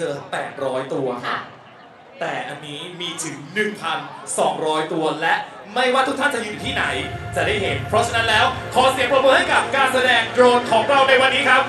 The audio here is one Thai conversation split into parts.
เจอ800ตัวแต่อันนี้มีถึง 1,200 ตัวและไม่ว่าทุกท่านจะอยู่ที่ไหนจะได้เห็นเพราะฉะนั้นแล้วขอเสียงปรบมือให้กับการแสดงโดรนของเราในวันนี้ครับ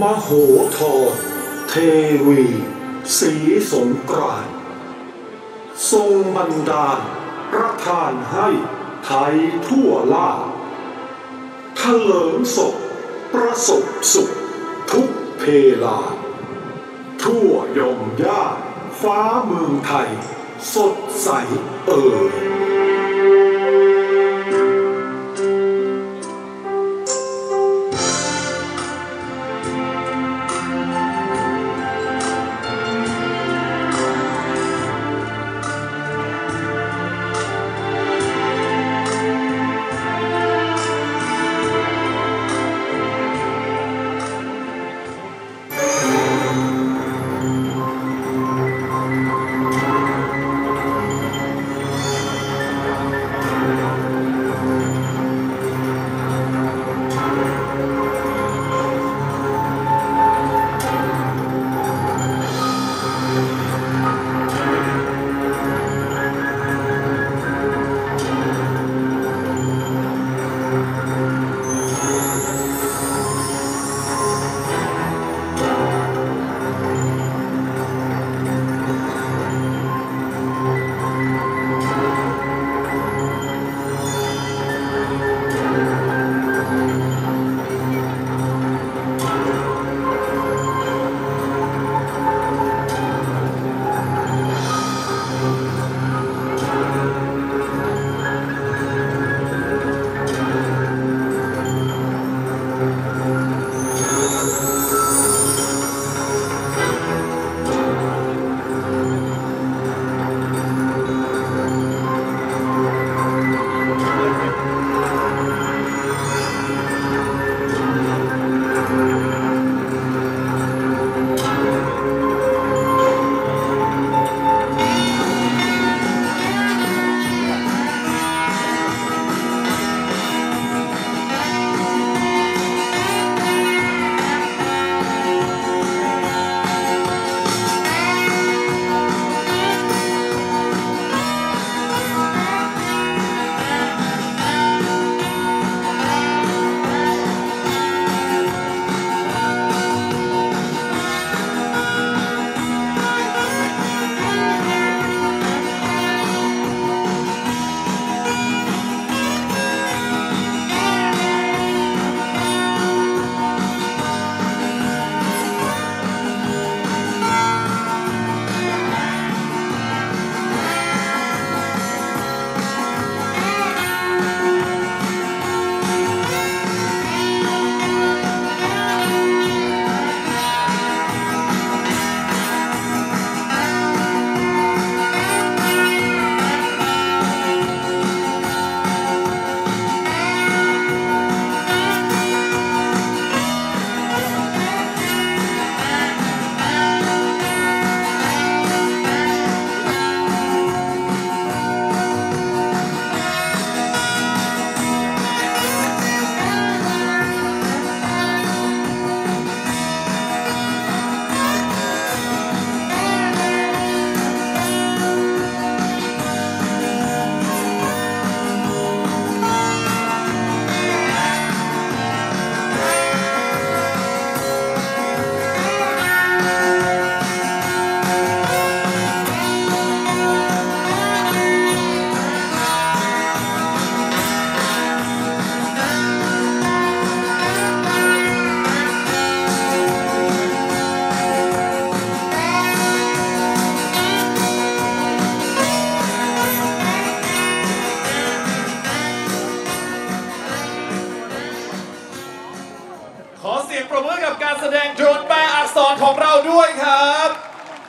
มโหธรเทวีศรีสงกรานต์ทรงบันดาลประทานให้ไทยทั่วล่าเถลิงศพประสบสุขทุกเพลาทั่วยมย่าฟ้าเมืองไทยสดใสเอ่ย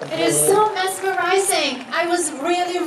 It is so mesmerizing. I was really